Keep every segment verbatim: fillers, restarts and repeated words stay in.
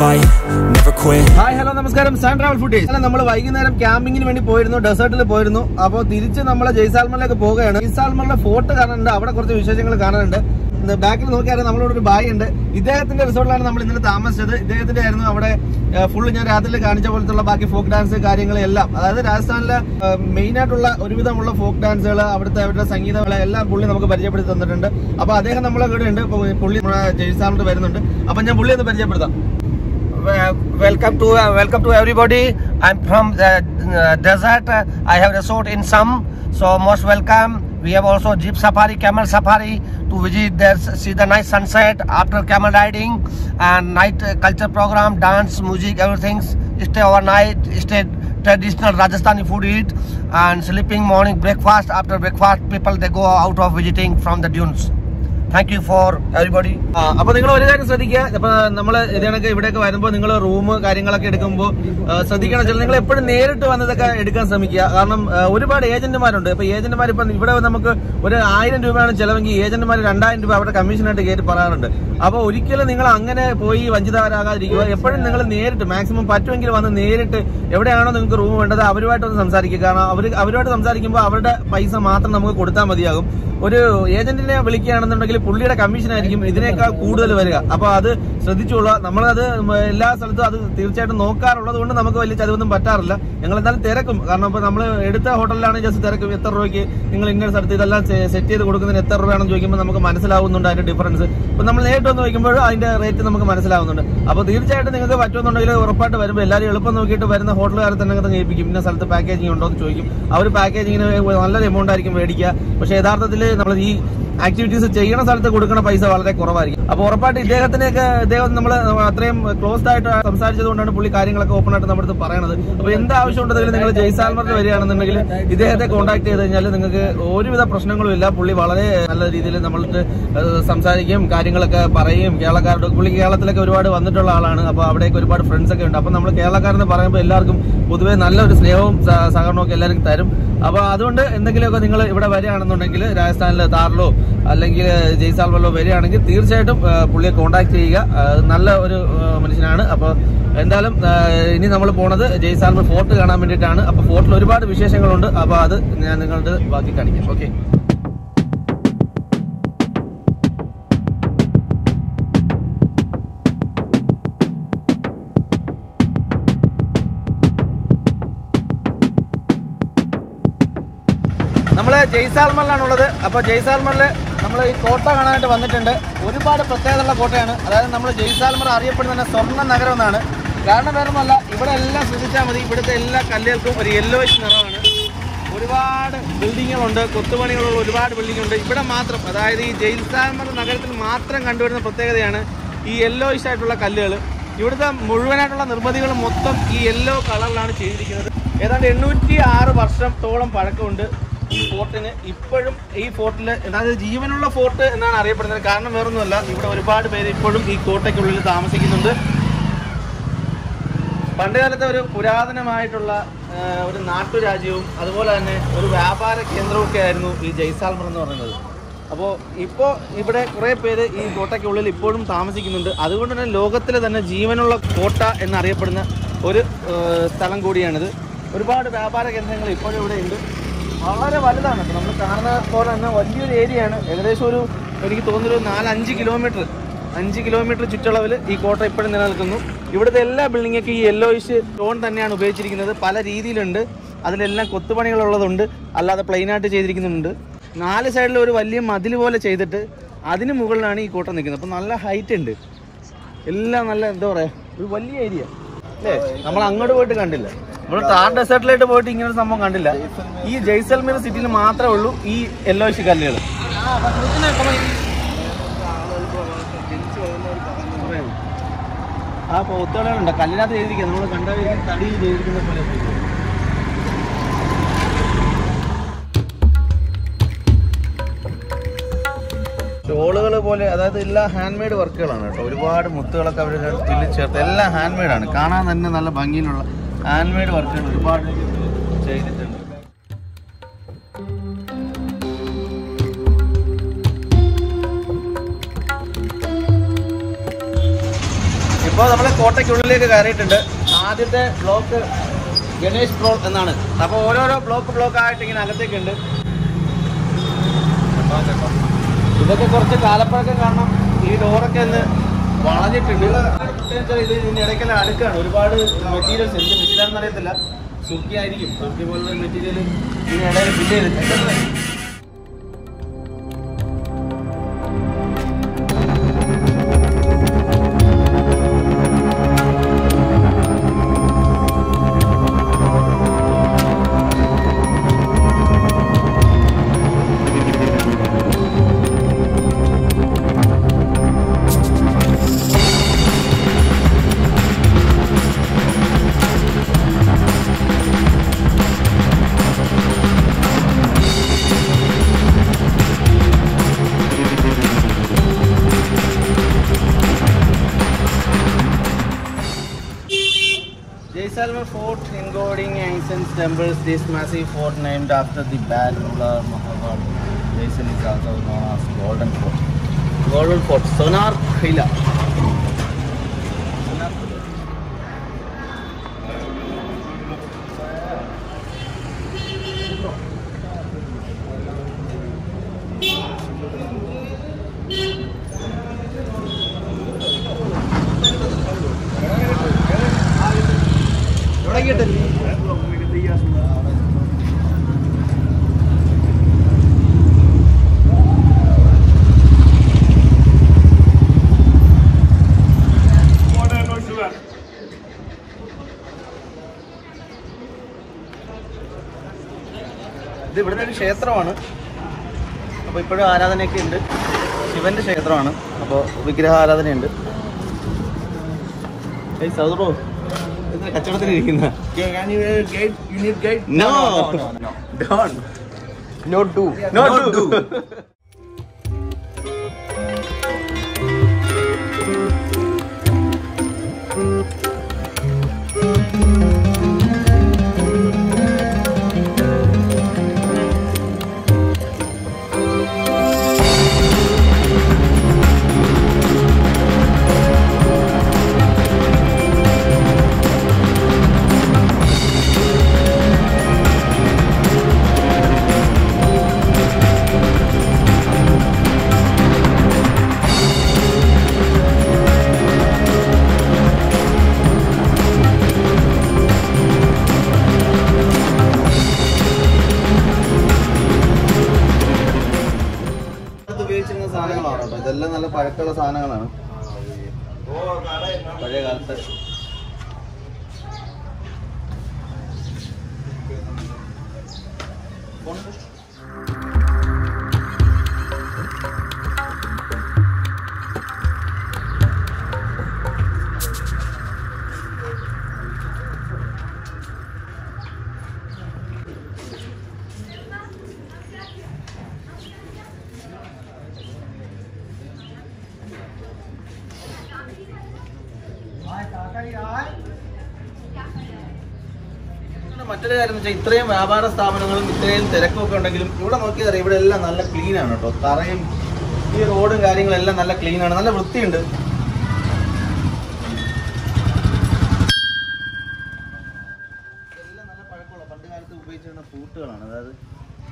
fight, never quit. Hi, hello, namaskaram. Sam travel footage. Hello, nammal vaigunnaram campinginu vendi poirunnu, desertile poirunnu. Appo thirichu nammal Jaisalmerlekku pogayana. Jaisalmerle fort kaanundu, avade korchu visheshangal kaanunundu. The back of the car, we have a resort in the resort. We have a full folk dance. We have a main folk dance. We have a singing. We have a full dance. We have a full dance. Welcome to, uh, welcome to everybody. I am from the uh, desert. I have resort in some. So, most welcome. We have also jeep safari, camel safari to visit there, see the nice sunset after camel riding, and night culture program, dance, music, everything. Stay overnight, stay traditional Rajasthani food eat, and sleeping morning breakfast. After breakfast, people they go out of visiting from the dunes. Thank you for everybody. Ah, appo ningal oru karyam sadhikya. Appo nammal idanakku ividekku varumbo ningal room karyangalakku edukkumbo sadhikana chilla ningal eppadi neerittu vannathakku edukkan samikkya. Kaaranam oru paad agentumarundu. Appo agentumar ippo ivide namukku oru one thousand രൂപയാണ് ചിലവെങ്കിൽ ഏജന്റുമാർ two thousand രൂപ അവരുടെ commission ആയിട്ട് കേറ്റി പറയാറുണ്ട്. അപ്പോൾ ഒരിക്കലും നിങ്ങൾ അങ്ങനെ പോയി വഞ്ചിതരാകാതിരിക്കുക. എപ്പോഴും നിങ്ങൾ നേരിട്ട് മാക്സിമം പറ്റുമെങ്കിൽ വന്ന് നേരിട്ട് എവിടെയാണോ നിങ്ങൾക്ക് റൂം വേണ്ടത് അവരുമായിട്ട് ഒന്ന് സംസാരിക്കുക. കാരണം അവർ അവരുമായിട്ട് സംസാരിക്കുമ്പോൾ അവരുടെ പൈസ മാത്രം നമുക്ക് കൊടുത്താൽ മതിയാകും. ഒരു ഏജന്റിനെ വിളിക്കുകയാണെന്നുണ്ടെങ്കിൽ പുള്ളിയുടെ കമ്മീഷൻ ആയിരിക്കും ഇതിനേക്കാൾ കൂടുതൽ വരിക. അപ്പോൾ അത് ശ്രദ്ധിച്ചോളൂ. നമ്മളത് എല്ലാ സ്ഥലത്തും അത് തീർച്ചയായിട്ടും നോക്കാറുള്ളത് കൊണ്ട് നമുക്ക് വലിയ ചതിവൊന്നും പറ്റാറില്ല. ഞങ്ങൾ എന്തായാലും തിരക്കും. കാരണം ഇപ്പോൾ നമ്മൾ എടുത്ത ഹോട്ടലിലാണെങ്കിൽ ജസ്റ്റ് തിരക്കും. എത്ര രൂപയ്ക്ക് നിങ്ങൾ ഇന്ന സ്ഥലത്ത് ഇതെല്ലാം സെറ്റ് ചെയ്ത് കൊടുക്കുന്നതിന് എത്ര രൂപയാണെന്ന് ചോദിക്കുമ്പോൾ നമുക്ക് മനസ്സിലാവുന്നുണ്ട് അതിൻ്റെ ഡിഫറൻസ്. ഇപ്പം നമ്മൾ നേരിട്ട് വന്ന് നോക്കുമ്പോഴും അതിൻ്റെ റേറ്റ് നമുക്ക് മനസ്സിലാവുന്നുണ്ട്. അപ്പോൾ തീർച്ചയായിട്ടും നിങ്ങൾക്ക് പറ്റുമെന്നുണ്ടെങ്കിൽ ഉറപ്പായിട്ട് വരുമ്പോൾ എല്ലാവരും എളുപ്പം നോക്കിയിട്ട് വരുന്ന ഹോട്ടലുകാരെ തന്നെ അത് കഴിപ്പിക്കും. ഇന്ന സ്ഥലത്ത് പാക്കേജിങ് ഉണ്ടോ എന്ന് ചോദിക്കും. അവർ പാക്കേജിങ്ങിന് നല്ലൊരു എമൗണ്ട് ആയിരിക്കും മേടിക്കുക. പക്ഷേ യഥാർത്ഥത്തിൽ നമ്മൾ ഈ ആക്ടിവിറ്റീസ് ചെയ്യണ സ്ഥലത്ത് കൊടുക്കുന്ന പൈസ വളരെ കുറവായിരിക്കും. അപ്പോൾ ഉറപ്പായിട്ട് ഇദ്ദേഹത്തിനെയൊക്കെ ഇദ്ദേഹം നമ്മൾ അത്രയും ക്ലോസ്ഡ് ആയിട്ട് സംസാരിച്ചത് കൊണ്ടാണ് പുള്ളി കാര്യങ്ങളൊക്കെ ഓപ്പൺ ആയിട്ട് നമ്മുടെ അടുത്ത് പറയണത്. അപ്പോൾ എന്ത് ആവശ്യം ഉണ്ടെങ്കിലും നിങ്ങൾ ജയ്സാൽമറിൽ വരികയാണെന്നുണ്ടെങ്കിൽ ഇദ്ദേഹത്തെ കോൺടാക്ട് ചെയ്ത് കഴിഞ്ഞാൽ നിങ്ങൾക്ക് ഒരുവിധ പ്രശ്നങ്ങളും ഇല്ല. പുള്ളി വളരെ നല്ല രീതിയിൽ നമ്മളിട്ട് സംസാരിക്കുകയും കാര്യങ്ങളൊക്കെ പറയുകയും കേരളക്കാരുടെ പുള്ളി കേരളത്തിലൊക്കെ ഒരുപാട് വന്നിട്ടുള്ള ആളാണ്. അപ്പോൾ അവിടെയൊക്കെ ഒരുപാട് ഫ്രണ്ട്സ് ഒക്കെ ഉണ്ട്. അപ്പോൾ നമ്മൾ കേരളക്കാരെന്ന് പറയുമ്പോൾ എല്ലാവർക്കും പൊതുവെ നല്ലൊരു സ്നേഹവും സഹകരണമൊക്കെ എല്ലാവർക്കും തരും. അപ്പോൾ അതുകൊണ്ട് എന്തെങ്കിലുമൊക്കെ നിങ്ങൾ ഇവിടെ വരികയാണെന്നുണ്ടെങ്കിൽ രാജസ്ഥാനിലെ താറിലോ അല്ലെങ്കിൽ ജയ്സാൽമറിലോ വരികയാണെങ്കിൽ തീർച്ചയായിട്ടും പുള്ളിയെ കോൺടാക്ട് ചെയ്യുക. നല്ല ഒരു മനുഷ്യനാണ്. അപ്പോൾ എന്തായാലും ഇനി നമ്മൾ പോണത് ജയ്സാൽമർ ഫോർട്ട് കാണാൻ വേണ്ടിയിട്ടാണ്. അപ്പോൾ ഫോർട്ടിൽ ഒരുപാട് വിശേഷങ്ങളുണ്ട്. അപ്പോൾ അത് ഞാൻ നിങ്ങളുടെ ബാക്കി കാണിക്കാം. ഓക്കെ. നമ്മള് ജയ്സാൽമറിലാണുള്ളത്. അപ്പോൾ ജയ്സാൽമറിൽ നമ്മൾ ഈ കോട്ട കാണാനായിട്ട് വന്നിട്ടുണ്ട്. ഒരുപാട് പ്രത്യേകതയുള്ള കോട്ടയാണ്. അതായത് നമ്മൾ ജയ്സാൽമർ അറിയപ്പെടുന്ന സ്വർണ്ണ നഗരം എന്നാണ്. കാരണം വേറൊന്നുമല്ല, ഇവിടെ എല്ലാം ശ്രദ്ധിച്ചാൽ മതി. ഇവിടുത്തെ എല്ലാ കല്ലുകൾക്കും ഒരു യെല്ലോയിഷ് നിറമാണ്. ഒരുപാട് ബിൽഡിങ്ങുകളുണ്ട്, കൊത്തുപണികളുള്ള ഒരുപാട് ബിൽഡിംഗ് ഉണ്ട്. ഇവിടെ മാത്രം, അതായത് ഈ ജയ്സാൽമർ നഗരത്തിൽ മാത്രം കണ്ടുവരുന്ന പ്രത്യേകതയാണ് ഈ യെല്ലോയിഷ് ആയിട്ടുള്ള കല്ലുകൾ. ഇവിടുത്തെ മുഴുവനായിട്ടുള്ള നിർമ്മിതികൾ മൊത്തം ഈ യെല്ലോ കളറിലാണ് ചെയ്തിരിക്കുന്നത്. ഏതാണ്ട് എണ്ണൂറ്റി ആറ് വർഷത്തോളം പഴക്കമുണ്ട് ഈ ഫോർട്ടിന്. ഇപ്പോഴും ഈ ഫോർട്ടിൽ, അതായത് ജീവനുള്ള ഫോർട്ട് എന്നാണ് അറിയപ്പെടുന്നത്. കാരണം വേറൊന്നുമല്ല, ഇവിടെ ഒരുപാട് പേര് ഇപ്പോഴും ഈ കോട്ടയ്ക്കുള്ളിൽ താമസിക്കുന്നുണ്ട്. പണ്ടുകാലത്തെ ഒരു പുരാതനമായിട്ടുള്ള ഒരു നാട്ടുരാജ്യവും അതുപോലെ തന്നെ ഒരു വ്യാപാര കേന്ദ്രവും ഒക്കെ ആയിരുന്നു ഈ ജയ്സാൽമർ എന്ന് പറയുന്നത്. അപ്പോൾ ഇപ്പോൾ ഇവിടെ കുറേ പേര് ഈ കോട്ടയ്ക്കുള്ളിൽ ഇപ്പോഴും താമസിക്കുന്നുണ്ട്. അതുകൊണ്ട് തന്നെ ലോകത്തിലെ തന്നെ ജീവനുള്ള കോട്ട എന്നറിയപ്പെടുന്ന ഒരു സ്ഥലം കൂടിയാണിത്. ഒരുപാട് വ്യാപാര കേന്ദ്രങ്ങൾ ഇപ്പോഴും ഇവിടെ ഉണ്ട്. വളരെ വലുതാണ്. അപ്പോൾ നമ്മൾ കാണുന്ന പോലെ തന്നെ വലിയൊരു ഏരിയയാണ്. ഏകദേശം ഒരു എനിക്ക് തോന്നുന്നൊരു നാലഞ്ച് കിലോമീറ്റർ അഞ്ച് കിലോമീറ്റർ ചുറ്റളവിൽ ഈ കോട്ട ഇപ്പോഴും നിലനിൽക്കുന്നു. ഇവിടുത്തെ എല്ലാ ബിൽഡിങ്ങൊക്കെ ഈ യെല്ലോയിഷ് സ്റ്റോൺ തന്നെയാണ് ഉപയോഗിച്ചിരിക്കുന്നത്. പല രീതിയിലുണ്ട്. അതിലെല്ലാം കൊത്തുപണികളുള്ളതുണ്ട്, അല്ലാതെ പ്ലെയിനായിട്ട് ചെയ്തിരിക്കുന്നുണ്ട്. നാല് സൈഡിൽ ഒരു വലിയ മതിൽ പോലെ ചെയ്തിട്ട് അതിന് മുകളിലാണ് ഈ കോട്ട നിൽക്കുന്നത്. അപ്പോൾ നല്ല ഹൈറ്റ് ഉണ്ട്. എല്ലാം നല്ല എന്താ പറയുക, ഒരു വലിയ ഏരിയ അല്ലേ. നമ്മൾ അങ്ങോട്ട് പോയിട്ട് കണ്ടില്ല, നമ്മൾ താർ ഡെസേർട്ടിലായിട്ട് പോയിട്ട് ഇങ്ങനൊരു സംഭവം കണ്ടില്ല. ഈ ജയ്സാൽമർ സിറ്റിയിൽ മാത്രമേ ഉള്ളൂ ഈ യെല്ലോയിഷ് കല്ലുകൾ. ആ പോത്തുകളുണ്ട് കല്ലിനകത്ത് ചെയ്തിരിക്കുക. നമ്മൾ കണ്ട തടി ചെയ്തിരിക്കുന്ന പോലെ. ഷോളുകൾ പോലെ, അതായത് എല്ലാ ഹാൻഡ് മെയ്ഡ് വർക്കുകളാണ് കേട്ടോ. ഒരുപാട് മുത്തുകളൊക്കെ അവർ തുന്നി ചേർത്ത് എല്ലാം ഹാൻഡ് മെയ്ഡാണ്. കാണാൻ തന്നെ നല്ല ഭംഗിയിലുള്ള ഹാൻഡ് മെയ്ഡ് വർക്കുകൾ ഒരുപാട് ചെയ്തിട്ടുണ്ട്. ഇപ്പോൾ നമ്മൾ കോട്ടയ്ക്കുള്ളിലേക്ക് കയറിയിട്ടുണ്ട്. ആദ്യത്തെ ബ്ലോക്ക് ഗണേഷ് ബ്ലോക്ക് എന്നാണ്. അപ്പോൾ ഓരോരോ ബ്ലോക്ക് ബ്ലോക്കായിട്ട് ഇങ്ങനെ അകത്തേക്കുണ്ട്. ഇതൊക്കെ കുറച്ച് കാലപ്പഴക്കം കാരണം ഈ ഡോറൊക്കെ ഒന്ന് വളഞ്ഞിട്ടുണ്ട്. ഇത് ഇതിൻ്റെ ഇടയ്ക്കല്ല അടുക്കാണ്. ഒരുപാട് മെറ്റീരിയൽസ് എന്ത് മെറ്റീരിയൽ എന്നറിയത്തില്ല, സുർക്കി ആയിരിക്കും. സുർക്കി പോലുള്ള മെറ്റീരിയൽ ഇതിനിടയിൽ ഫിറ്റ് ചെയ്തിട്ടുണ്ട്. Jaisalmer Fort, encoding ancient temples. This massive fort named after the bad ruler Mahabharata. Jaisal is also known as Golden Fort. Golden Fort, Sonar Khila. ഇത് ഇവിടുത്തെ ഒരു ക്ഷേത്രമാണ്. അപ്പോൾ ഇപ്പോഴും ആരാധനയൊക്കെ ഉണ്ട്. ശിവന്റെ ക്ഷേത്രമാണ്. അപ്പോൾ വിഗ്രഹ ആരാധനയുണ്ട്. ഏയ് സൗദറോ കച്ചവടത്തിന് ഇരിക്കുന്ന സാധനങ്ങളാണ് കേട്ടോ. ഇതെല്ലാം നല്ല പഴക്കമുള്ള സാധനങ്ങളാണ്. പഴയ കാലത്ത് മറ്റൊരു കാര്യം എന്ന് വെച്ചാൽ ഇത്രയും വ്യാപാര സ്ഥാപനങ്ങളും ഇത്രയും തിരക്കൊക്കെ ഉണ്ടെങ്കിലും ഇവിടെ നോക്കിയാൽ അറിയാം ഇവിടെ എല്ലാം നല്ല ക്ലീനാണ് കേട്ടോ. തറയും ഈ റോഡും കാര്യങ്ങളെല്ലാം നല്ല ക്ലീനാണ്, നല്ല വൃത്തിയുണ്ട്. ഇതെല്ലാം നല്ല പഴക്കമുള്ള പണ്ട് കാലത്ത് ഉപയോഗിച്ചിരുന്ന പൂട്ടുകളാണ്. അതായത്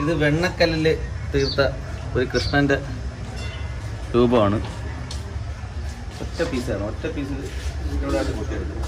ഇത് വെണ്ണക്കല്ലിൽ തീർത്ത ഒരു കൃഷ്ണന്റെ രൂപമാണ്. ഒറ്റ പീസാണ്. ഒറ്റ പീസിൽ ഇതിനോടായിട്ട് പൊട്ടിയെടുക്കും.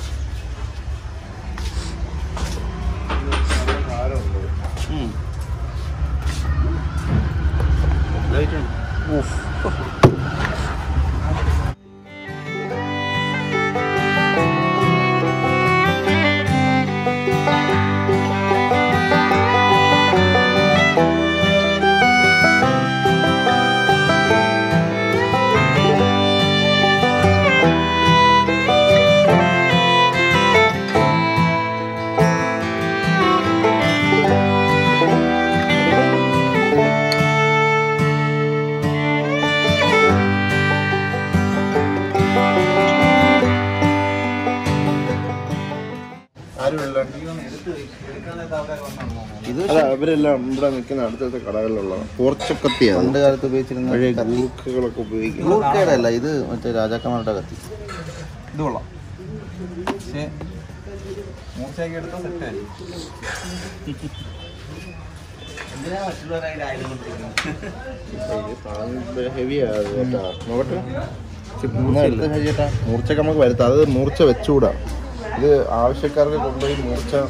The Avshakar complete Murcha.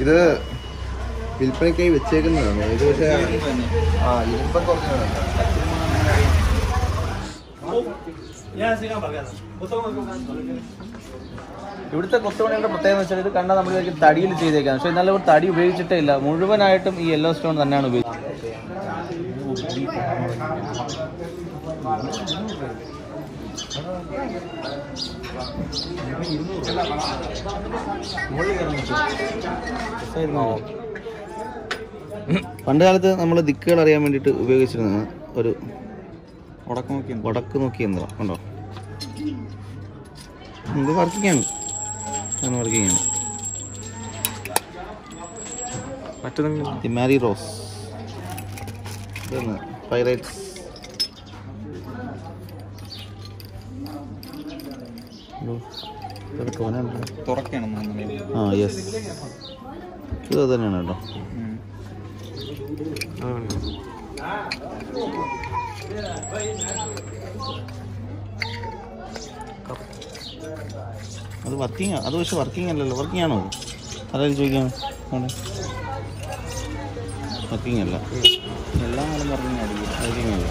Either will play with chicken. Yes, you would take a potential to Canada like a thirty again. So, another thirty wage tailor, Muruvan item, Yellowstone, and Nanobi. പണ്ടുകാലത്ത് നമ്മൾ ദിക്കുകൾ അറിയാൻ വേണ്ടിയിട്ട് ഉപയോഗിച്ചിരുന്ന ഒരു വടക്ക് നോക്കി വടക്ക് നോക്കി എന്താ കണ്ടോ ഇത് വർക്കിംഗ് ആണ് വർക്കിംഗ് ആണ് മറ്റൊന്നും തിമാരി റോസ് ഇതാണ് pirates Ah, yes. This is another. That working? That is working. All working. Ano? That is doing. Working. All. All working. Working.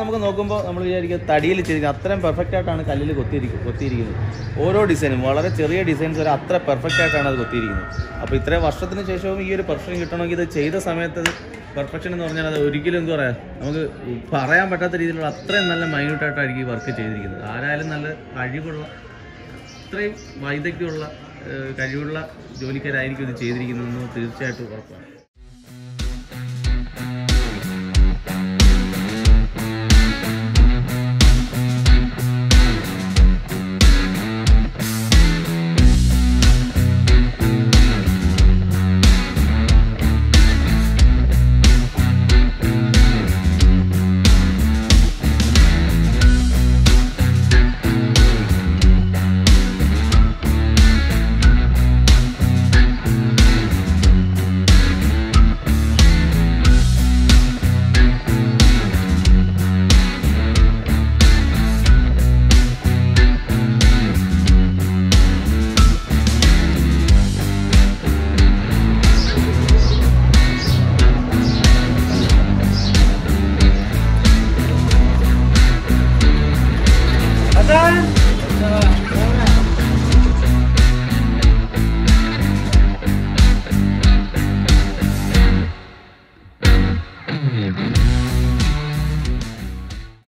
നമുക്ക് നോക്കുമ്പോൾ നമ്മൾ വിചാരിക്കും തടിയിൽ ചെയ്തിരിക്കുന്നത് അത്രയും പെർഫെക്റ്റ് ആയിട്ടാണ് കല്ലിൽ കൊത്തിയിരിക്കുന്നത് കൊത്തിയിരിക്കുന്നത് ഓരോ ഡിസൈനും വളരെ ചെറിയ ഡിസൈൻസ് വരെ അത്ര പെർഫെക്റ്റ് ആയിട്ടാണ് അത് കൊത്തിയിരിക്കുന്നത് അപ്പോൾ ഇത്രയും വർഷത്തിന് ശേഷവും ഈ ഒരു പെർഫെക്ഷൻ കിട്ടണമെങ്കിൽ ഇത് ചെയ്ത സമയത്ത് പെർഫെക്ഷൻ എന്ന് പറഞ്ഞാൽ അത് ഒരിക്കലും എന്താ പറയാ നമുക്ക് പറയാൻ പറ്റാത്ത രീതിയിലുള്ള അത്രയും നല്ല മൈന്യൂട്ട് ആയിട്ടായിരിക്കും ഈ വർക്ക് ചെയ്തിരിക്കുന്നത് ആരായാലും നല്ല കഴിവുള്ള ഇത്രയും വൈദഗ്ധ്യമുള്ള കഴിവുള്ള ജോലിക്കാരായിരിക്കും ഇത് ചെയ്തിരിക്കുന്നതെന്ന് തീർച്ചയായിട്ടും ഉറപ്പാണ് Done!